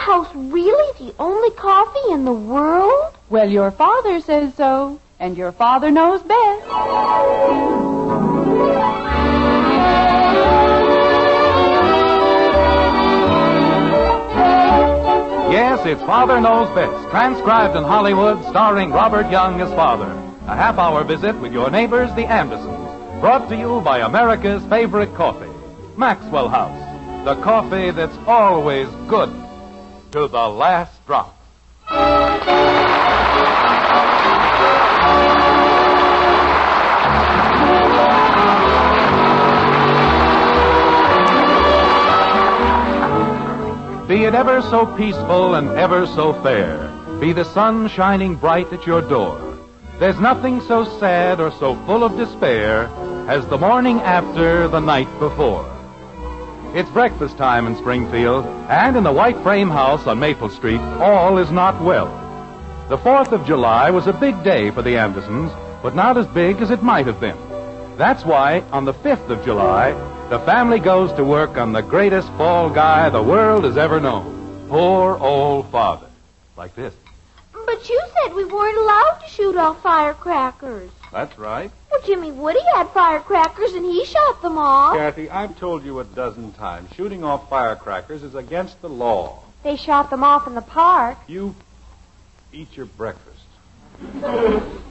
House really the only coffee in the world? Well, your father says so, and your father knows best. Yes, it's Father Knows Best, transcribed in Hollywood, starring Robert Young as father. A half-hour visit with your neighbors, the Andersons, brought to you by America's favorite coffee, Maxwell House, the coffee that's always good to the last drop. Be it ever so peaceful and ever so fair, be the sun shining bright at your door, there's nothing so sad or so full of despair as the morning after the night before. It's breakfast time in Springfield, and in the white frame house on Maple Street, all is not well. The 4th of July was a big day for the Andersons, but not as big as it might have been. That's why, on the 5th of July, the family goes to work on the greatest fall guy the world has ever known. Poor old father. Like this. But you said we weren't allowed to shoot off firecrackers. That's right. Well, Jimmy Woody had firecrackers and he shot them off. Kathy, I've told you a dozen times, shooting off firecrackers is against the law. They shot them off in the park. You eat your breakfast.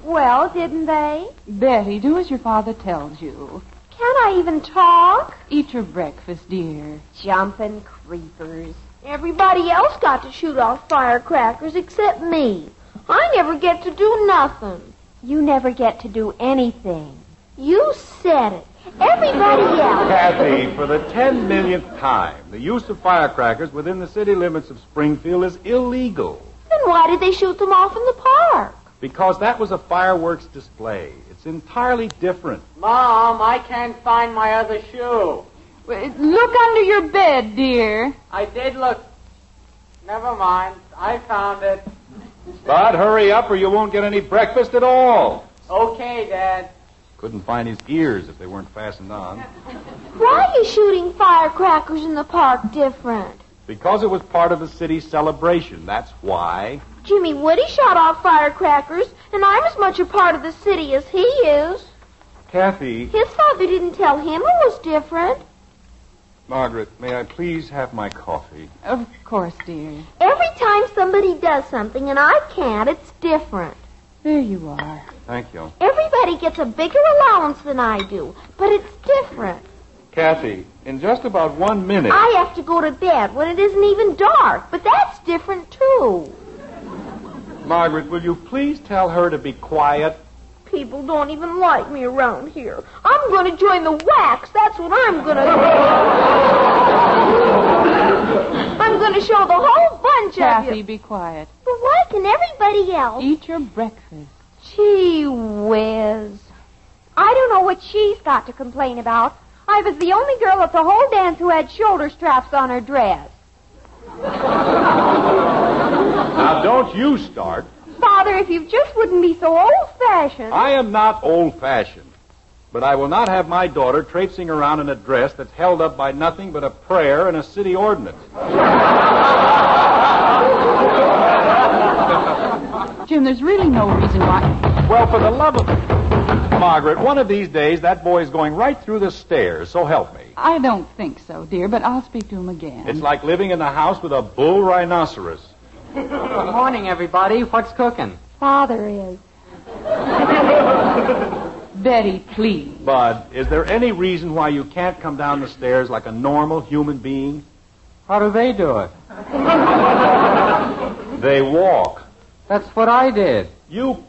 Well, didn't they? Betty, do as your father tells you. Can't I even talk? Eat your breakfast, dear. Jumping creepers. Everybody else got to shoot off firecrackers except me. I never get to do nothing. You never get to do anything. You said it. Everybody else. Kathy, for the 10 millionth time, the use of firecrackers within the city limits of Springfield is illegal. Then why did they shoot them off in the park? Because that was a fireworks display. It's entirely different. Mom, I can't find my other shoe. Look under your bed, dear. I did look. Never mind. I found it. Bud, hurry up or you won't get any breakfast at all. Okay, Dad. Couldn't find his ears if they weren't fastened on. Why are you shooting firecrackers in the park different? Because it was part of the city celebration. That's why. Jimmy Woody shot off firecrackers, and I'm as much a part of the city as he is. Kathy. His father didn't tell him it was different. Margaret, may I please have my coffee? Of course, dear. Every time somebody does something and I can't, it's different. There you are. Thank you. Everybody gets a bigger allowance than I do, but it's different. Kathy, in just about 1 minute... I have to go to bed when it isn't even dark, but that's different, too. Margaret, will you please tell her to be quiet? People don't even like me around here. I'm going to join the WACS. That's what I'm going to do. I'm going to show the whole bunch of you. Kathy, be quiet. But why can everybody else... Eat your breakfast. Gee whiz. I don't know what she's got to complain about. I was the only girl at the whole dance who had shoulder straps on her dress. Now, don't you start. Father, if you just wouldn't be so old-fashioned. I am not old-fashioned, but I will not have my daughter traipsing around in a dress that's held up by nothing but a prayer and a city ordinance. Jim, there's really no reason why... Well, for the love of... Margaret, one of these days, that boy is going right through the stairs, so help me. I don't think so, dear, but I'll speak to him again. It's like living in the house with a bull rhinoceros. Good morning, everybody. What's cooking? Father is. Betty, please. Bud, is there any reason why you can't come down the stairs like a normal human being? How do they do it? They walk. That's what I did. You...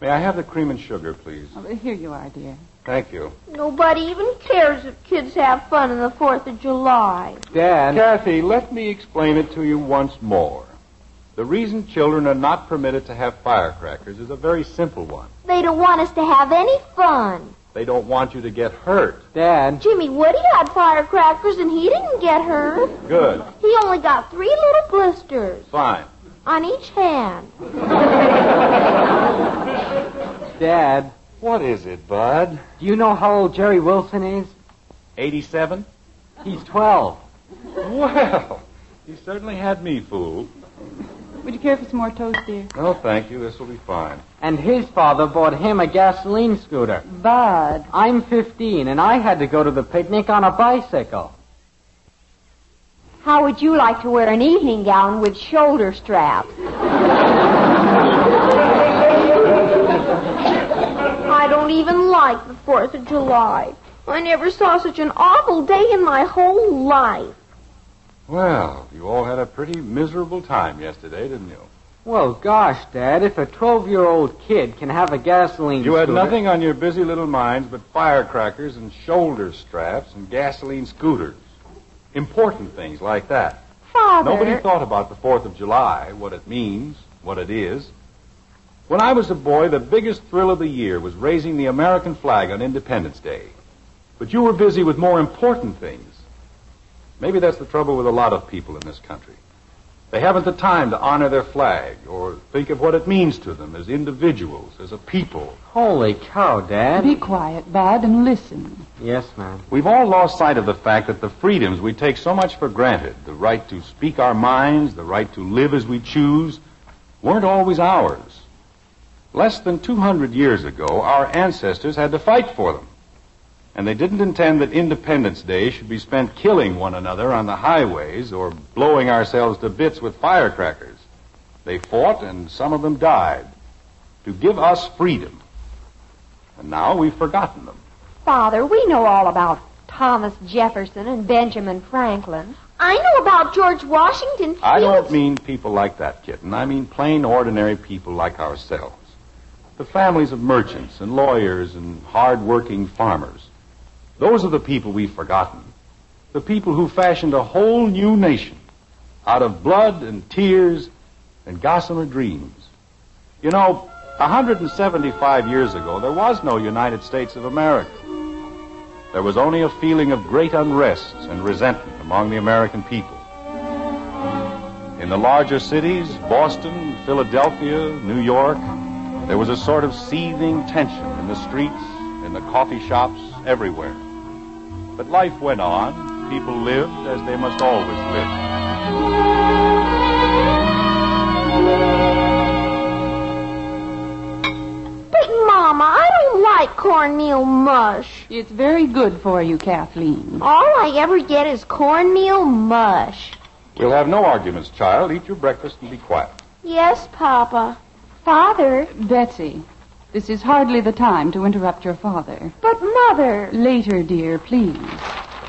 May I have the cream and sugar, please? Oh, here you are, dear. Thank you. Nobody even cares if kids have fun on the 4th of July. Dad. Kathy, let me explain it to you once more. The reason children are not permitted to have firecrackers is a very simple one. They don't want us to have any fun. They don't want you to get hurt. Dad. Jimmy Woody had firecrackers and he didn't get hurt. Good. He only got 3 little blisters. Fine. On each hand. Dad. What is it, Bud? Do you know how old Jerry Wilson is? 87? He's 12. Well, You certainly had me fooled. Would you care for some more toast, dear? No, thank you. This will be fine. And his father bought him a gasoline scooter. Bud. I'm 15, and I had to go to the picnic on a bicycle. How would you like to wear an evening gown with shoulder straps? I don't even like the 4th of July. I never saw such an awful day in my whole life. Well, you all had a pretty miserable time yesterday, didn't you? Well, gosh, Dad, if a 12-year-old kid can have a gasoline scooter... You had nothing on your busy little minds but firecrackers and shoulder straps and gasoline scooters. Important things like that. Father... Nobody thought about the 4th of July, what it means, what it is. When I was a boy, the biggest thrill of the year was raising the American flag on Independence Day. But you were busy with more important things. Maybe that's the trouble with a lot of people in this country. They haven't the time to honor their flag or think of what it means to them as individuals, as a people. Holy cow, Dad. Be quiet, Bud, and listen. Yes, ma'am. We've all lost sight of the fact that the freedoms we take so much for granted, the right to speak our minds, the right to live as we choose, weren't always ours. Less than 200 years ago, our ancestors had to fight for them. And they didn't intend that Independence Day should be spent killing one another on the highways or blowing ourselves to bits with firecrackers. They fought, and some of them died, to give us freedom. And now we've forgotten them. Father, we know all about Thomas Jefferson and Benjamin Franklin. I know about George Washington. I don't mean people like that, kitten. I mean plain, ordinary people like ourselves. The families of merchants and lawyers and hard-working farmers. Those are the people we've forgotten. The people who fashioned a whole new nation out of blood and tears and gossamer dreams. You know, 175 years ago, there was no United States of America. There was only a feeling of great unrest and resentment among the American people. In the larger cities, Boston, Philadelphia, New York, there was a sort of seething tension in the streets, in the coffee shops, everywhere. But life went on. People lived as they must always live. But, Mama, I don't like cornmeal mush. It's very good for you, Kathleen. All I ever get is cornmeal mush. We'll have no arguments, child. Eat your breakfast and be quiet. Yes, Papa. Father? Betsy, this is hardly the time to interrupt your father. But, Mother... Later, dear, please.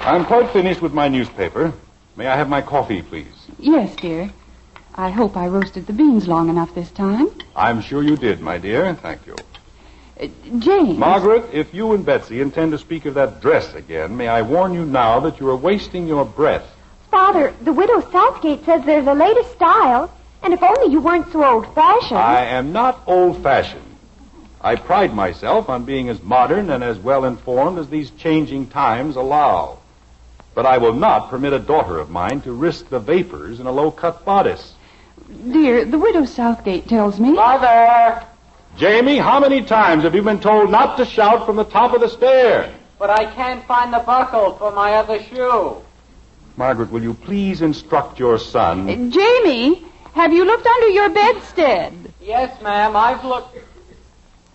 I'm quite finished with my newspaper. May I have my coffee, please? Yes, dear. I hope I roasted the beans long enough this time. I'm sure you did, my dear. Thank you. James... Margaret, if you and Betsy intend to speak of that dress again, may I warn you now that you are wasting your breath. Father, the widow Southgate says they're the latest style... And if only you weren't so old-fashioned. I am not old-fashioned. I pride myself on being as modern and as well-informed as these changing times allow. But I will not permit a daughter of mine to risk the vapors in a low-cut bodice. Dear, the widow Southgate tells me... Mother! Jamie, how many times have you been told not to shout from the top of the stair? But I can't find the buckle for my other shoe. Margaret, will you please instruct your son... Jamie... Have you looked under your bedstead? Yes, ma'am, I've looked.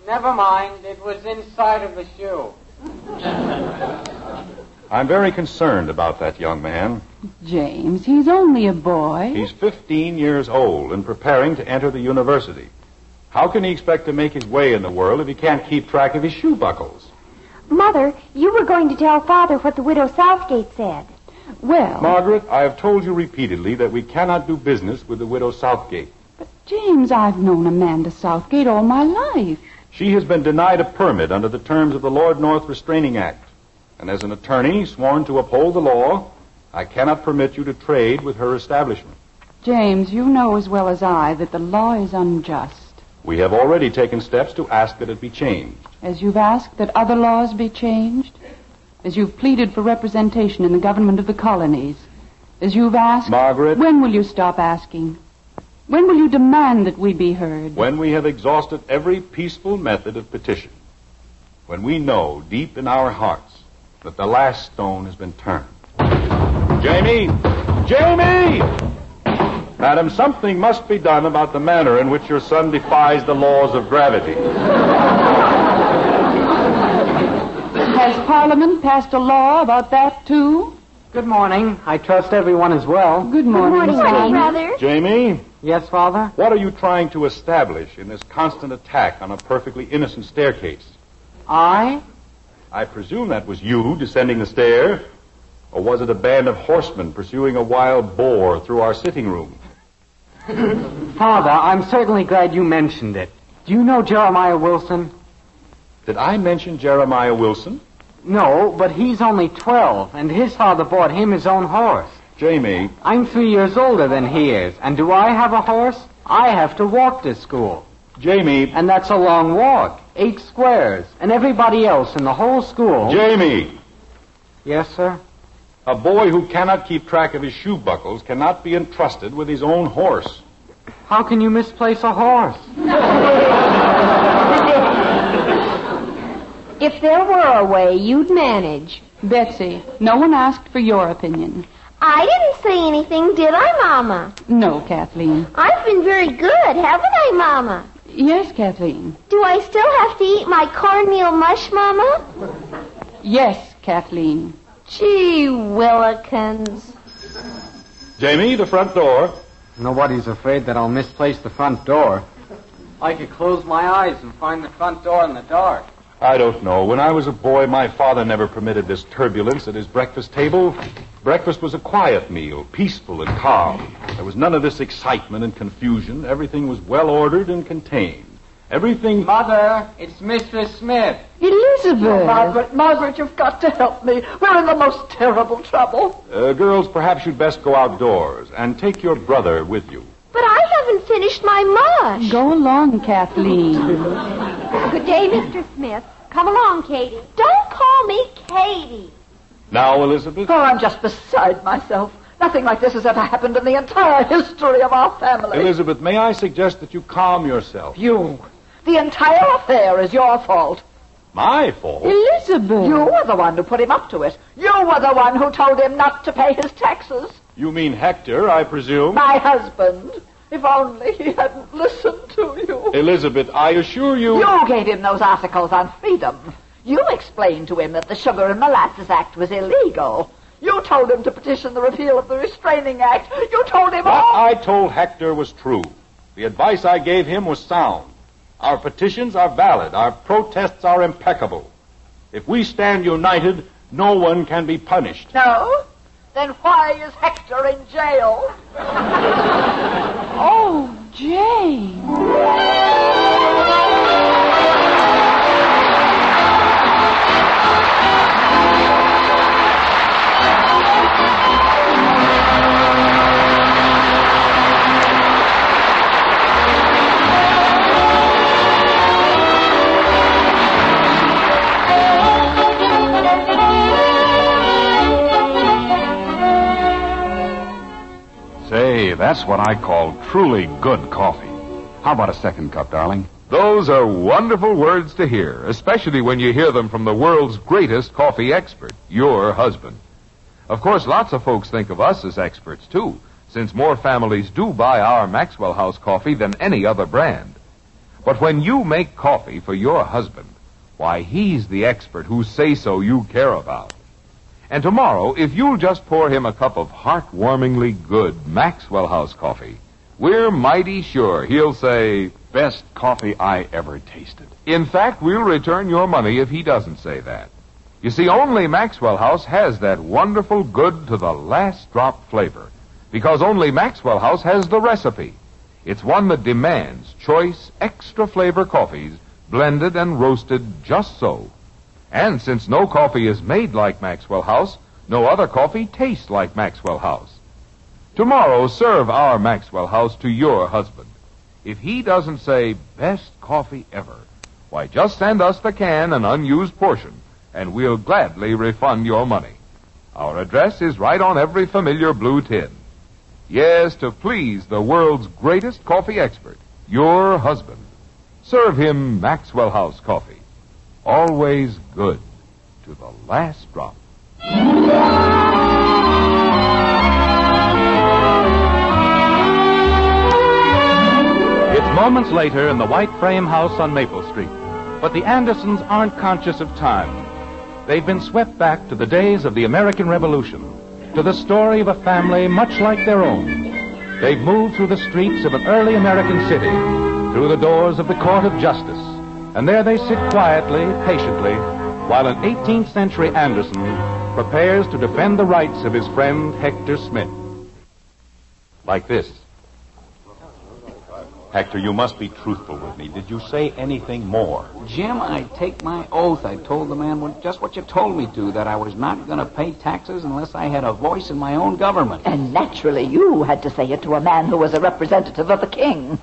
Never mind, it was inside of the shoe. I'm very concerned about that young man. James, he's only a boy. He's 15 years old and preparing to enter the university. How can he expect to make his way in the world if he can't keep track of his shoe buckles? Mother, you were going to tell Father what the widow Southgate said. Well... Margaret, I have told you repeatedly that we cannot do business with the widow Southgate. But, James, I've known Amanda Southgate all my life. She has been denied a permit under the terms of the Lord North Restraining Act. And as an attorney sworn to uphold the law, I cannot permit you to trade with her establishment. James, you know as well as I that the law is unjust. We have already taken steps to ask that it be changed. As you've asked that other laws be changed? As you've pleaded for representation in the government of the colonies, as you've asked... Margaret... When will you stop asking? When will you demand that we be heard? When we have exhausted every peaceful method of petition. When we know, deep in our hearts, that the last stone has been turned. Jamie! Jamie! Madam, something must be done about the manner in which your son defies the laws of gravity. Has Parliament passed a law about that, too? Good morning. I trust everyone is well. Good morning. Good morning, brother. Jamie? Yes, Father? What are you trying to establish in this constant attack on a perfectly innocent staircase? I presume that was you descending the stair. Or was it a band of horsemen pursuing a wild boar through our sitting room? Father, I'm certainly glad you mentioned it. Do you know Jeremiah Wilson? Did I mention Jeremiah Wilson? No, but he's only 12, and his father bought him his own horse. Jamie. I'm 3 years older than he is, and do I have a horse? I have to walk to school. Jamie. And that's a long walk, 8 squares, and everybody else in the whole school. Jamie. Yes, sir? A boy who cannot keep track of his shoe buckles cannot be entrusted with his own horse. How can you misplace a horse? If there were a way, you'd manage. Betsy, no one asked for your opinion. I didn't say anything, did I, Mama? No, Kathleen. I've been very good, haven't I, Mama? Yes, Kathleen. Do I still have to eat my cornmeal mush, Mama? Yes, Kathleen. Gee willikins. Jamie, the front door. Nobody's afraid that I'll misplace the front door. I could close my eyes and find the front door in the dark. I don't know. When I was a boy, my father never permitted this turbulence at his breakfast table. Breakfast was a quiet meal, peaceful and calm. There was none of this excitement and confusion. Everything was well-ordered and contained. Everything... Mother, it's Mistress Smith. Elizabeth. Oh, Margaret, you've got to help me. We're in the most terrible trouble. Girls, perhaps you'd best go outdoors and take your brother with you. But I haven't finished my mush. Go along, Kathleen. Good day, Mr. Smith. Come along, Katie. Don't call me Katie. Now, Elizabeth? Oh, I'm just beside myself. Nothing like this has ever happened in the entire history of our family. Elizabeth, may I suggest that you calm yourself? You. The entire affair is your fault. My fault? Elizabeth. You were the one who put him up to it. You were the one who told him not to pay his taxes. You mean Hector, I presume? My husband. If only he hadn't listened to you. Elizabeth, I assure you... You gave him those articles on freedom. You explained to him that the Sugar and Molasses Act was illegal. You told him to petition the repeal of the Restraining Act. You told him all... What I told Hector was true. The advice I gave him was sound. Our petitions are valid. Our protests are impeccable. If we stand united, no one can be punished. No? Then why is Hector in jail? Oh, Jane. Say, that's what I call truly good coffee. How about a second cup, darling? Those are wonderful words to hear, especially when you hear them from the world's greatest coffee expert, your husband. Of course, lots of folks think of us as experts, too, since more families do buy our Maxwell House coffee than any other brand. But when you make coffee for your husband, why, he's the expert who say-so you care about. And tomorrow, if you'll just pour him a cup of heartwarmingly good Maxwell House coffee, we're mighty sure he'll say, best coffee I ever tasted. In fact, we'll return your money if he doesn't say that. You see, only Maxwell House has that wonderful good to the last drop flavor, because only Maxwell House has the recipe. It's one that demands choice, extra flavor coffees, blended and roasted just so. And since no coffee is made like Maxwell House, no other coffee tastes like Maxwell House. Tomorrow, serve our Maxwell House to your husband. If he doesn't say, best coffee ever, why, just send us the can and unused portion, and we'll gladly refund your money. Our address is right on every familiar blue tin. Yes, to please the world's greatest coffee expert, your husband. Serve him Maxwell House coffee. Always good to the last drop. moments later in the white frame house on Maple Street. But the Andersons aren't conscious of time. They've been swept back to the days of the American Revolution, to the story of a family much like their own. They've moved through the streets of an early American city, through the doors of the Court of Justice, and there they sit quietly, patiently, while an 18th century Anderson prepares to defend the rights of his friend Hector Smith. Like this. Hector, you must be truthful with me. Did you say anything more? Jim, I take my oath. I told the man just what you told me to, that I was not going to pay taxes unless I had a voice in my own government. And naturally, you had to say it to a man who was a representative of the king.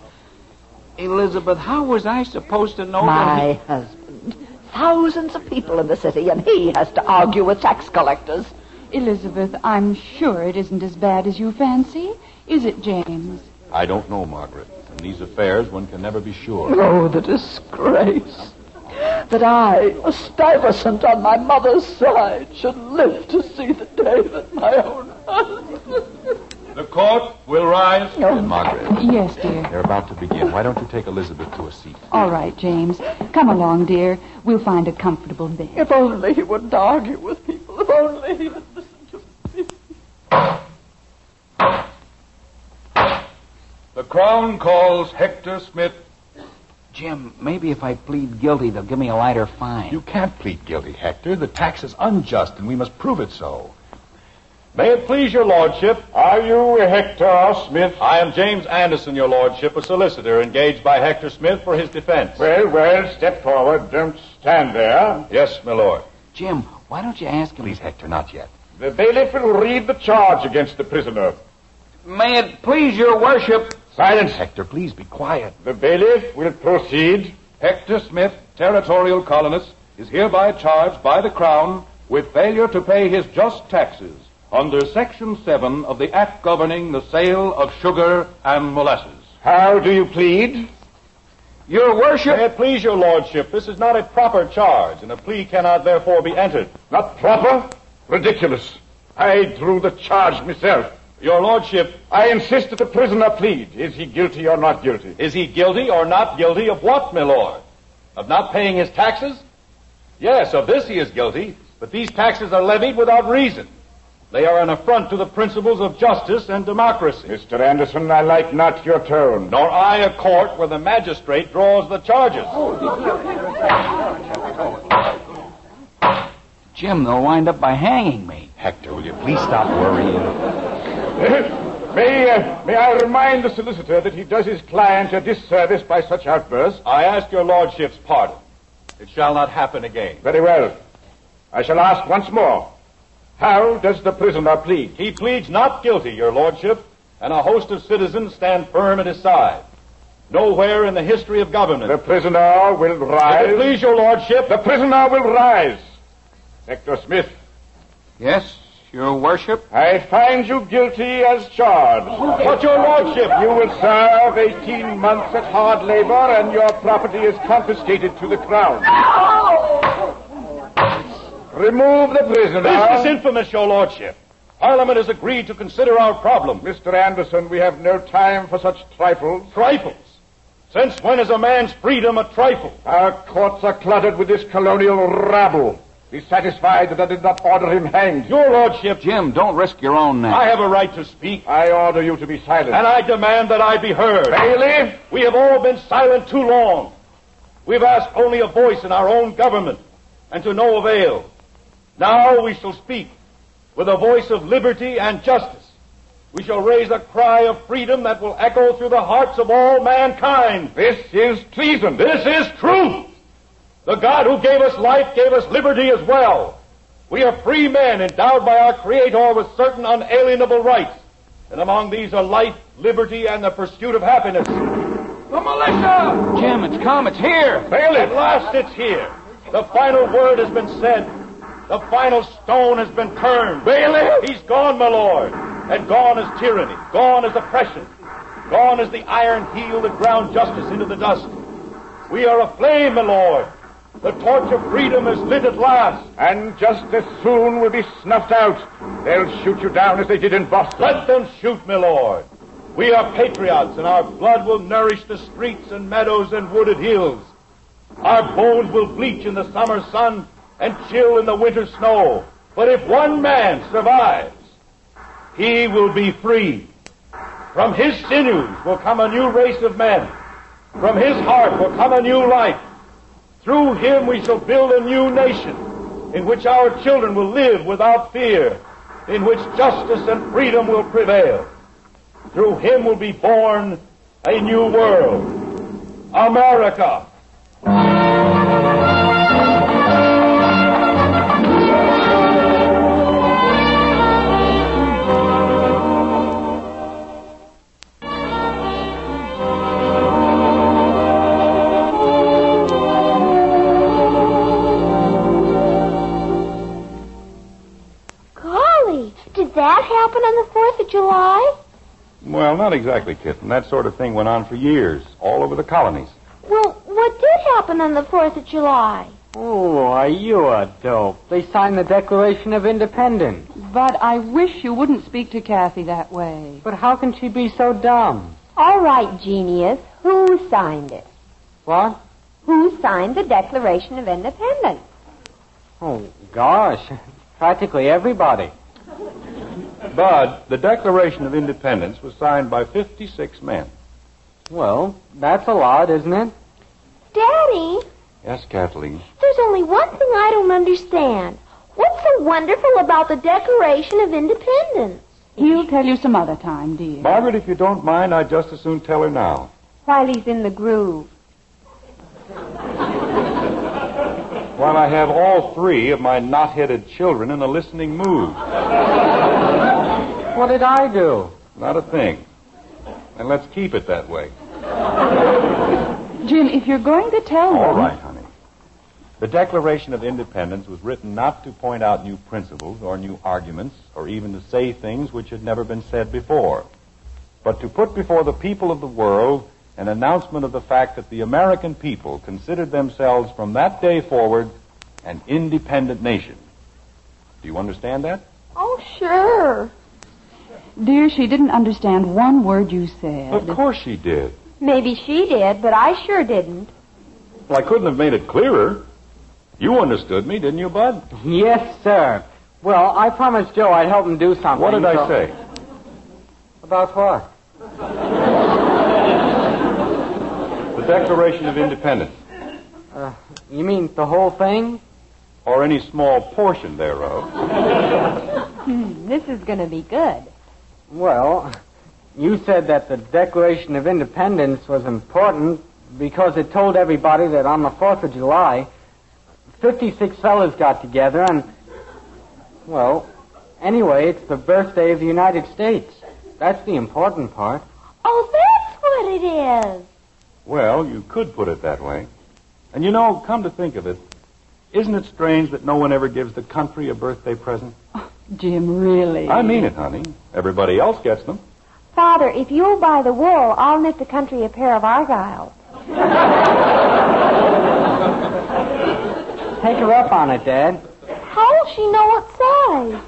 Elizabeth, how was I supposed to know that he... My husband. Thousands of people in the city, and he has to argue with tax collectors. Elizabeth, I'm sure it isn't as bad as you fancy. Is it, James? I don't know, Margaret. In these affairs, one can never be sure. Oh, the disgrace. That I, a Stuyvesant on my mother's side, should live to see the day that my own husband... The court will rise. Oh. Margaret. Yes, dear. They're about to begin. Why don't you take Elizabeth to a seat? All right, James. Come along, dear. We'll find a comfortable bed. If only he wouldn't argue with people. If only he would listen to me. The Crown calls Hector Smith. Jim, maybe if I plead guilty, they'll give me a lighter fine. You can't plead guilty, Hector. The tax is unjust, and we must prove it so. May it please your lordship. Are you Hector Smith? I am James Anderson, your lordship, a solicitor engaged by Hector Smith for his defense. Well, step forward. Don't stand there. Yes, my lord. Jim, why don't you ask him? Please, Hector, not yet. The bailiff will read the charge against the prisoner. May it please your worship... Silence, Hector. Please be quiet. The bailiff will proceed. Hector Smith, territorial colonist, is hereby charged by the Crown with failure to pay his just taxes under Section 7 of the Act governing the sale of sugar and molasses. How do you plead? Your worship... May it please your lordship, this is not a proper charge, and a plea cannot therefore be entered. Not proper? Ridiculous. I drew the charge myself. Your lordship, I insist that the prisoner plead. Is he guilty or not guilty? Is he guilty or not guilty of what, my lord? Of not paying his taxes? Yes, of this he is guilty, but these taxes are levied without reason. They are an affront to the principles of justice and democracy. Mr. Anderson, I like not your tone. Nor I a court where the magistrate draws the charges. Jim, they'll wind up by hanging me. Hector, will you please stop worrying? May I remind the solicitor that he does his client a disservice by such outbursts? I ask your lordship's pardon. It shall not happen again. Very well. I shall ask once more. How does the prisoner plead? He pleads not guilty, your lordship, and a host of citizens stand firm at his side. Nowhere in the history of government. The prisoner will rise. If it please your lordship. The prisoner will rise. Hector Smith. Yes? Your worship? I find you guilty as charged. But your lordship, you will serve 18 months at hard labor and your property is confiscated to the Crown. No! Remove the prisoner. This is infamous, your lordship. Parliament has agreed to consider our problem. Mr. Anderson, we have no time for such trifles. Trifles? Since when is a man's freedom a trifle? Our courts are cluttered with this colonial rabble. Be satisfied that I did not order him hanged. Your lordship... Jim, don't risk your own neck. I have a right to speak. I order you to be silent. And I demand that I be heard. Bailiff! We have all been silent too long. We've asked only a voice in our own government, and to no avail. Now we shall speak with a voice of liberty and justice. We shall raise a cry of freedom that will echo through the hearts of all mankind. This is treason. This is truth. The God who gave us life gave us liberty as well. We are free men endowed by our Creator with certain unalienable rights. And among these are life, liberty, and the pursuit of happiness. The militia! Jim, it's come. It's here. Bailiff! At last it's here. The final word has been said. The final stone has been turned. Bailiff! He's gone, my lord. And gone is tyranny. Gone is oppression. Gone is the iron heel that ground justice into the dust. We are aflame, my lord. The torch of freedom is lit at last. And justice soon will be snuffed out. They'll shoot you down as they did in Boston. Let them shoot, my lord. We are patriots, and our blood will nourish the streets and meadows and wooded hills. Our bones will bleach in the summer sun and chill in the winter snow. But if one man survives, he will be free. From his sinews will come a new race of men. From his heart will come a new life. Through him we shall build a new nation in which our children will live without fear, in which justice and freedom will prevail. Through him will be born a new world. America! Well, not exactly, Kitten. That sort of thing went on for years, all over the colonies. Well, what did happen on the 4th of July? Oh, are you a dope? They signed the Declaration of Independence. But I wish you wouldn't speak to Kathy that way. But how can she be so dumb? All right, genius. Who signed it? What? Who signed the Declaration of Independence? Oh, gosh. Practically everybody. Bud, the Declaration of Independence was signed by 56 men. Well, that's a lot, isn't it? Daddy? Yes, Kathleen? There's only one thing I don't understand. What's so wonderful about the Declaration of Independence? He'll tell you some other time, dear. Margaret, if you don't mind, I'd just as soon tell her now. While he's in the groove. While I have all three of my knot-headed children in a listening mood. What did I do? Not a thing. And let's keep it that way. Jim, if you're going to tell me... All right, honey. The Declaration of Independence was written not to point out new principles or new arguments or even to say things which had never been said before, but to put before the people of the world an announcement of the fact that the American people considered themselves from that day forward an independent nation. Do you understand that? Oh, sure. Dear, she didn't understand one word you said. Of course she did. Maybe she did, but I sure didn't. Well, I couldn't have made it clearer. You understood me, didn't you, Bud? Yes, sir. Well, I promised Joe I'd help him do something. What did I say? About what? The Declaration of Independence. You mean the whole thing? Or any small portion thereof. This is going to be good. Well, you said that the Declaration of Independence was important because it told everybody that on the 4th of July, 56 fellas got together and, well, anyway, it's the birthday of the United States. That's the important part. Oh, that's what it is. Well, you could put it that way. And you know, come to think of it, isn't it strange that no one ever gives the country a birthday present? Jim, really? I mean it, honey. Everybody else gets them. Father, if you'll buy the wool, I'll knit the country a pair of argyles. Take her up on it, Dad. How'll she know what size?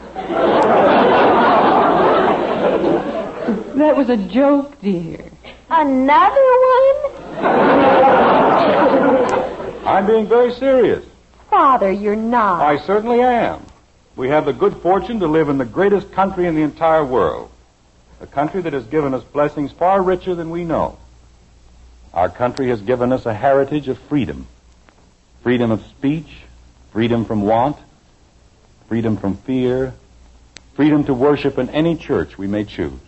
That was a joke, dear. Another one? I'm being very serious. Father, you're not. I certainly am. We have the good fortune to live in the greatest country in the entire world, a country that has given us blessings far richer than we know. Our country has given us a heritage of freedom, freedom of speech, freedom from want, freedom from fear, freedom to worship in any church we may choose.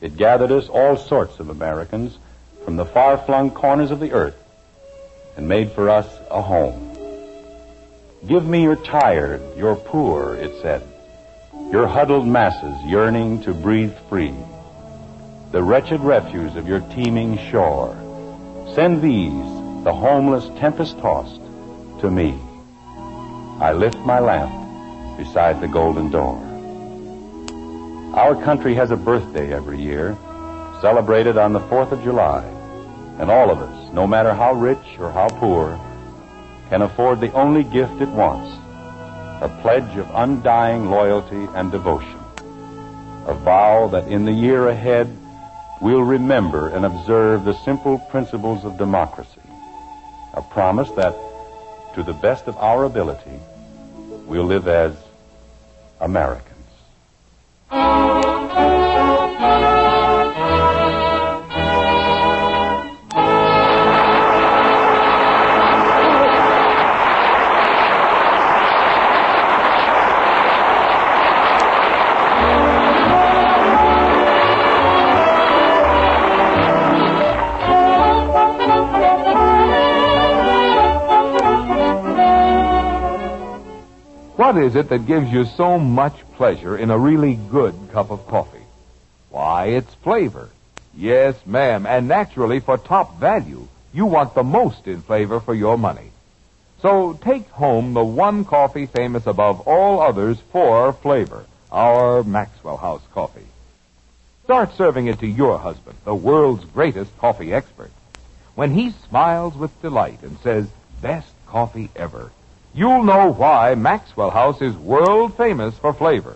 It gathered us, all sorts of Americans, from the far-flung corners of the earth and made for us a home. Give me your tired, your poor, it said, your huddled masses yearning to breathe free, the wretched refuse of your teeming shore. Send these, the homeless tempest-tossed, to me. I lift my lamp beside the golden door. Our country has a birthday every year, celebrated on the 4th of July, and all of us, no matter how rich or how poor, can afford the only gift it wants, a pledge of undying loyalty and devotion, a vow that in the year ahead we'll remember and observe the simple principles of democracy, a promise that, to the best of our ability, we'll live as Americans. What is it that gives you so much pleasure in a really good cup of coffee? Why, it's flavor. Yes, ma'am, and naturally for top value, you want the most in flavor for your money. So take home the one coffee famous above all others for flavor, our Maxwell House coffee. Start serving it to your husband, the world's greatest coffee expert. When he smiles with delight and says, "Best coffee ever," you'll know why Maxwell House is world famous for flavor.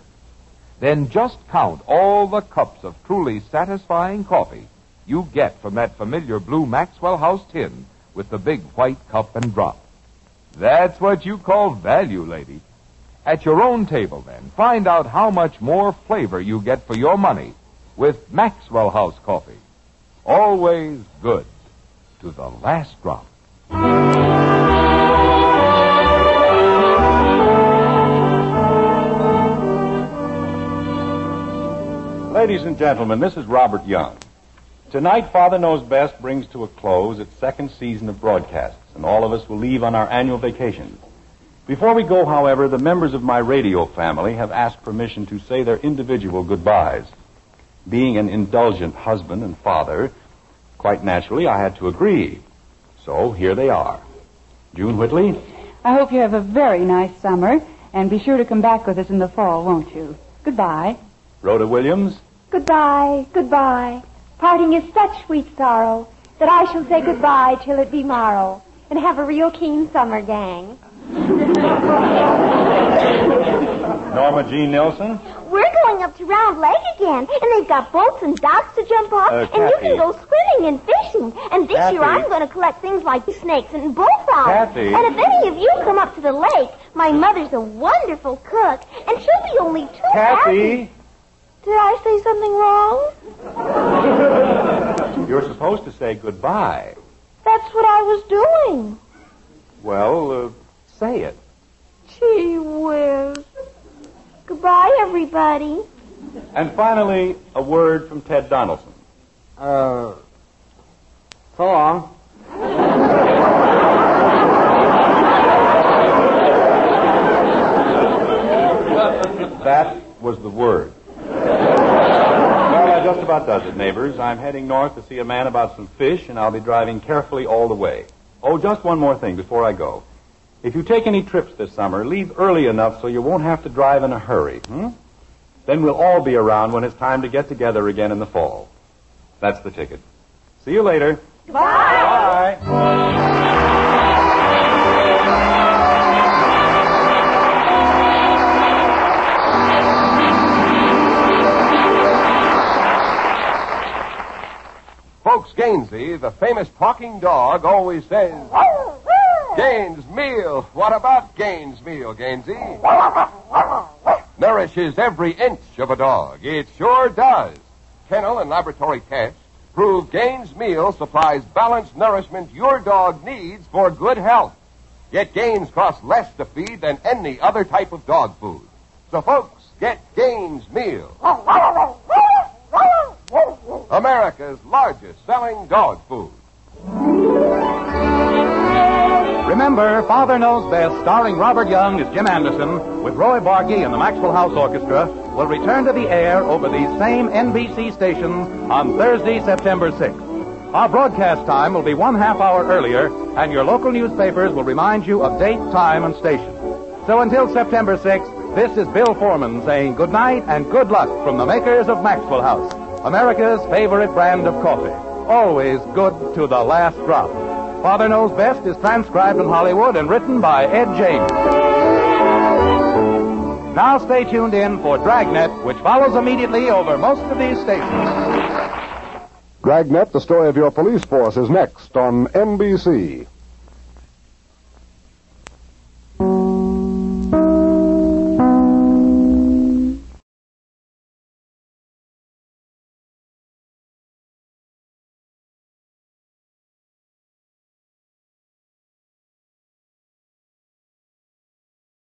Then just count all the cups of truly satisfying coffee you get from that familiar blue Maxwell House tin with the big white cup and drop. That's what you call value, lady. At your own table, then, find out how much more flavor you get for your money with Maxwell House coffee. Always good to the last drop. Ladies and gentlemen, this is Robert Young. Tonight, Father Knows Best brings to a close its second season of broadcasts, and all of us will leave on our annual vacations. Before we go, however, the members of my radio family have asked permission to say their individual goodbyes. Being an indulgent husband and father, quite naturally, I had to agree. So, here they are. June Whitley? I hope you have a very nice summer, and be sure to come back with us in the fall, won't you? Goodbye. Rhoda Williams? Goodbye, goodbye. Parting is such sweet sorrow that I shall say goodbye till it be morrow and have a real keen summer, gang. Norma Jean Nelson? We're going up to Round Lake again, and they've got boats and docks to jump off, and you can go swimming and fishing. And this year I'm going to collect things like snakes and bullfrogs. And if any of you come up to the lake, my mother's a wonderful cook, and she'll be only 2 hours. Kathy! Did I say something wrong? You're supposed to say goodbye. That's what I was doing. Well, say it. Gee whiz. Goodbye, everybody. And finally, a word from Ted Donaldson. So long. That was the word. Just about does it, neighbors. I'm heading north to see a man about some fish, and I'll be driving carefully all the way. Oh, just one more thing before I go. If you take any trips this summer, leave early enough so you won't have to drive in a hurry. Then we'll all be around when it's time to get together again in the fall. That's the ticket. See you later. Bye. Bye. Folks, Gainesy, the famous talking dog, always says, Gaines' meal. What about Gaines' meal, Gainesy? Nourishes every inch of a dog. It sure does. Kennel and laboratory tests prove Gaines' meal supplies balanced nourishment your dog needs for good health. Yet Gaines costs less to feed than any other type of dog food. So, folks, get Gaines' meal. America's largest selling dog food. Remember, Father Knows Best, starring Robert Young as Jim Anderson, with Roy Bargey and the Maxwell House Orchestra, will return to the air over these same NBC stations on Thursday, September 6th. Our broadcast time will be 1.5 hours earlier, and your local newspapers will remind you of date, time, and station. So until September 6th, this is Bill Foreman saying good night and good luck from the makers of Maxwell House, America's favorite brand of coffee. Always good to the last drop. Father Knows Best is transcribed in Hollywood and written by Ed James. Now stay tuned in for Dragnet, which follows immediately over most of these stations. Dragnet, the story of your police force, is next on NBC.